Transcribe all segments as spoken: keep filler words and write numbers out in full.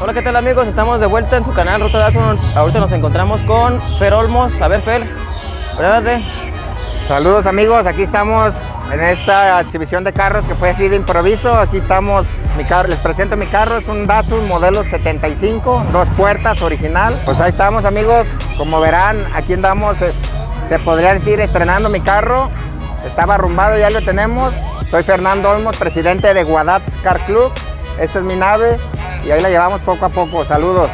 Hola, ¿qué tal amigos? Estamos de vuelta en su canal Ruta Datsun. Ahorita nos encontramos con Fer Olmos. A ver, Fer, adelante. Saludos amigos, aquí estamos en esta exhibición de carros que fue así de improviso. Aquí estamos, mi carro, les presento mi carro, es un Datsun modelo setenta y cinco, dos puertas, original. Pues ahí estamos amigos, como verán, aquí andamos, se podría decir, estrenando mi carro. Estaba arrumbado, ya lo tenemos. Soy Fernando Olmos, presidente de Wadats Car Club. Esta es mi nave y ahí la llevamos poco a poco. Saludos.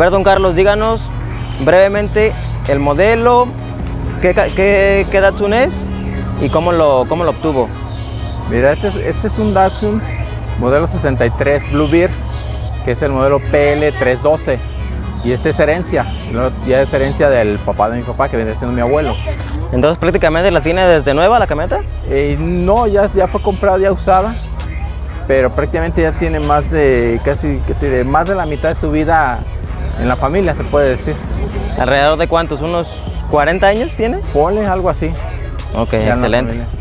A ver, don Carlos, díganos brevemente el modelo, qué, qué, qué Datsun es y cómo lo, cómo lo obtuvo. Mira, este es, este es un Datsun modelo sesenta y tres Bluebird, que es el modelo P L trescientos doce. Y este es herencia, ya es herencia del papá de mi papá, que viene siendo mi abuelo. Entonces, prácticamente la tiene desde nueva la camioneta. Eh, no, ya, ya fue comprada, ya usada. Pero prácticamente ya tiene más de, casi, más de la mitad de su vida en la familia, se puede decir. ¿Alrededor de cuántos? ¿Unos cuarenta años tiene? Ponle algo así. Ok, ya excelente.